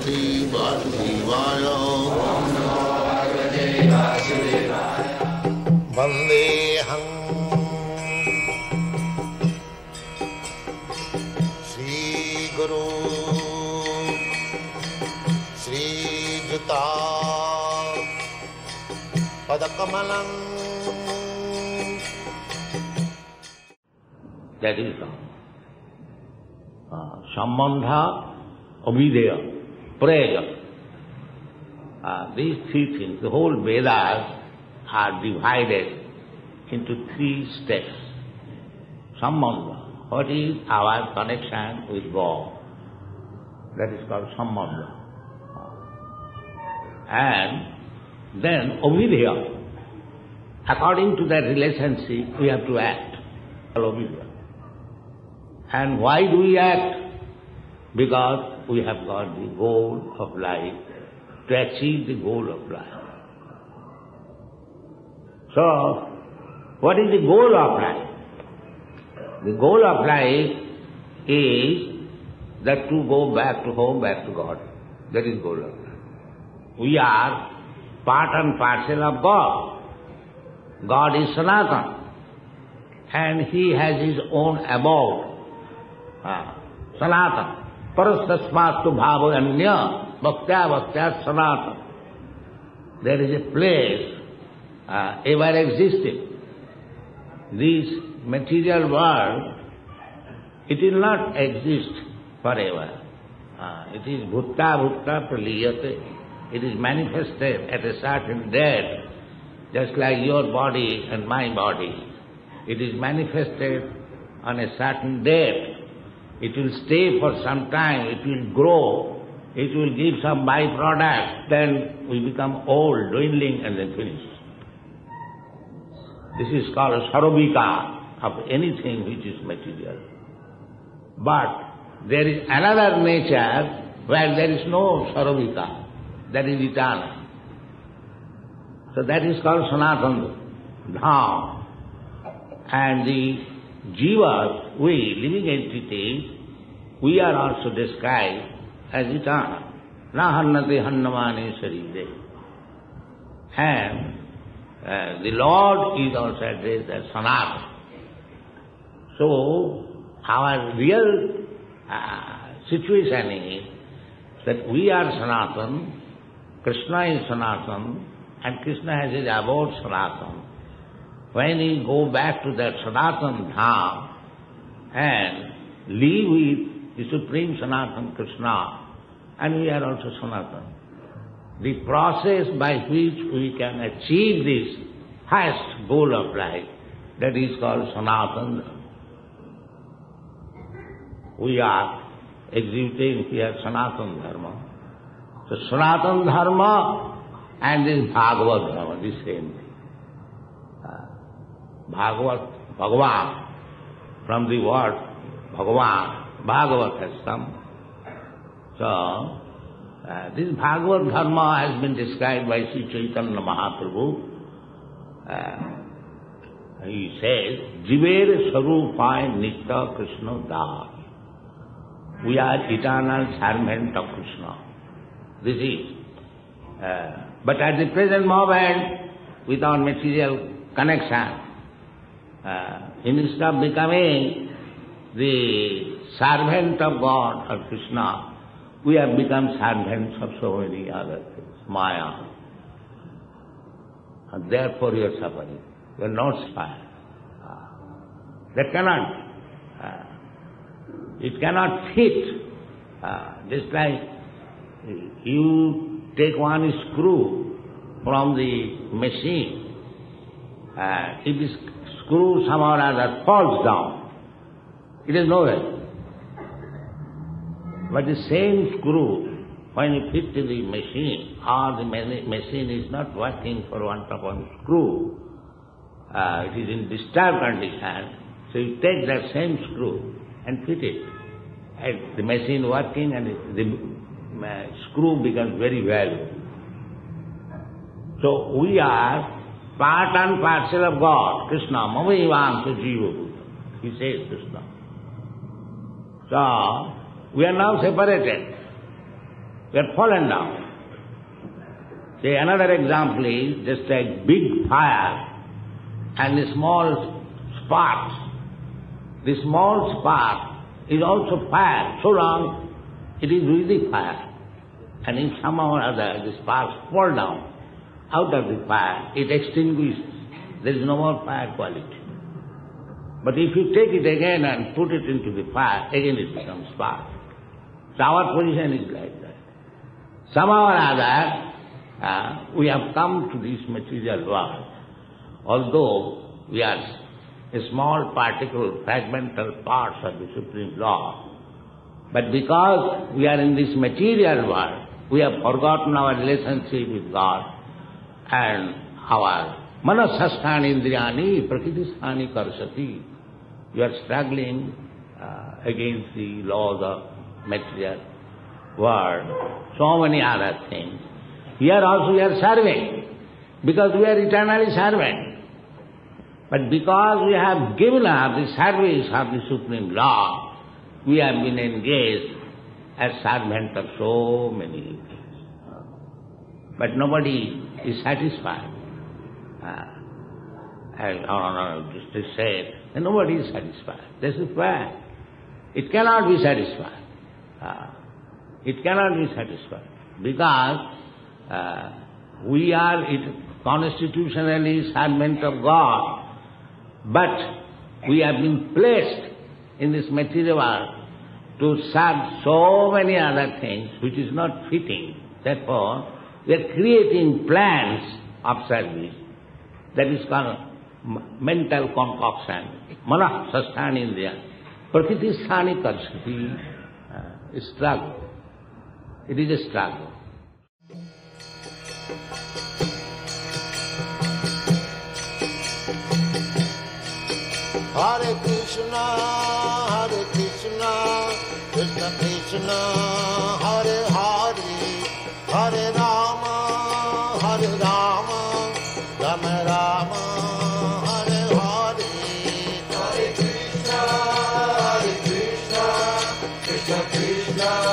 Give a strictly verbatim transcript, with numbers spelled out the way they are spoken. Bhagavate Vasudevaya Om Namo Bhagavate Vasudevaya Vandeham Sri Guru Sri Juta Padakamalam. That is uh, Sammadva, avidhyaya, prayer. Uh, these three things, the whole Vedas are divided into three steps. Sammadva, what is our connection with God? That is called Sammadva. And then avidhyaya. According to that relationship, we have to act. Avidhyaya. And why do we act? Because we have got the goal of life, to achieve the goal of life. So, what is the goal of life? The goal of life is that to go back to home, back to God. That is goal of life. We are part and parcel of God. God is Sanatana. And He has His own abode. Ah. Sanātana. Parasparam abhavanya bhaktya sanātana. There is a place uh, ever existing. This material world, it will not exist forever. Uh, it is bhutta, bhutta, praliyate. It is manifested at a certain date, just like your body and my body. It is manifested on a certain date. It will stay for some time, it will grow, it will give some byproduct, then we become old, dwindling, and then finish. This is called a sarobika of anything which is material. But there is another nature where there is no sarobika, that is eternal. So that is called Sanatana Dharma. And the jīvas, we, living entities, we are also described as eternal. Na hannate hannamane sarire. And uh, the Lord is also addressed as Sanātana. So, our real uh, situation is that we are Sanātana, Krishna is Sanātana, and Krishna has his abode Sanātana. When we go back to that Sanatana Dham and live with the Supreme Sanatana Krishna, and we are also Sanatana. The process by which we can achieve this highest goal of life, that is called Sanatana Dham. We are exhibiting here Sanatana Dharma. So Sanatana Dharma and this Bhagavad Dharma, the same thing. Bhagavat, Bhagavan, from the word Bhagavan, Bhagavat has come. So, uh, this Bhagavat Dharma has been described by Śrī Caitanya Mahāprabhu. Uh, he says, jīvera svarūpa haya nitya Kṛṣṇa dāsa. We are eternal servant of Krishna. This is. Uh, but at the present moment, with our material connection, Uh, instead of becoming the servant of God or Krishna, we have become servants of so many other things, Maya. And therefore you are suffering. You are not inspired. Uh, that cannot, uh, it cannot fit. Uh, just like you take one screw from the machine, uh, it is screw somehow or other falls down. It is nowhere. But the same screw, when you fit to the machine, or the machine is not working for want of one screw, uh, it is in disturbed condition, so you take that same screw and fit it. And the machine working and the uh, screw becomes very valuable. So we are part and parcel of God, Krishna mamaivāṁśa jīva-bhūtāḥ. He says Krishna. So, we are now separated. We had fallen down. See, another example is just a big fire and a small spark. The small spark is also fire. So long it is with the fire. And in somehow or other the sparks fall down. Out of the fire, it extinguishes. There is no more fire quality. But if you take it again and put it into the fire, again it becomes spark. So our position is like that. Somehow or other, Uh, we have come to this material world, although we are a small particle, fragmental parts of the Supreme Law. But because we are in this material world, we have forgotten our relationship with God and our Manah sasthani indriyani prakritisthani sthāni karsati. You are struggling uh, against the laws of material world, so many other things. Here also we are serving, because we are eternally servant. But because we have given up the service of the Supreme Law, we have been engaged as servant of so many. But nobody is satisfied. As Honorable Justice said, nobody is satisfied. This is why. It cannot be satisfied. It cannot be satisfied. Because Uh, we are it, constitutionally servants of God, but we have been placed in this material world to serve so many other things which is not fitting. Therefore, we are creating plans of service. That is called mental concoction. Manah sasthani indriya prakritisthani sthāni karśuti. It's a struggle. It is a struggle. Hare Krishna, Hare Krishna, Krishna Krishna, Hare Hare, Hare Rama, Hare Rama, Rama Rama, Hare Hare. Hare Krishna, Hare Krishna, Krishna Krishna,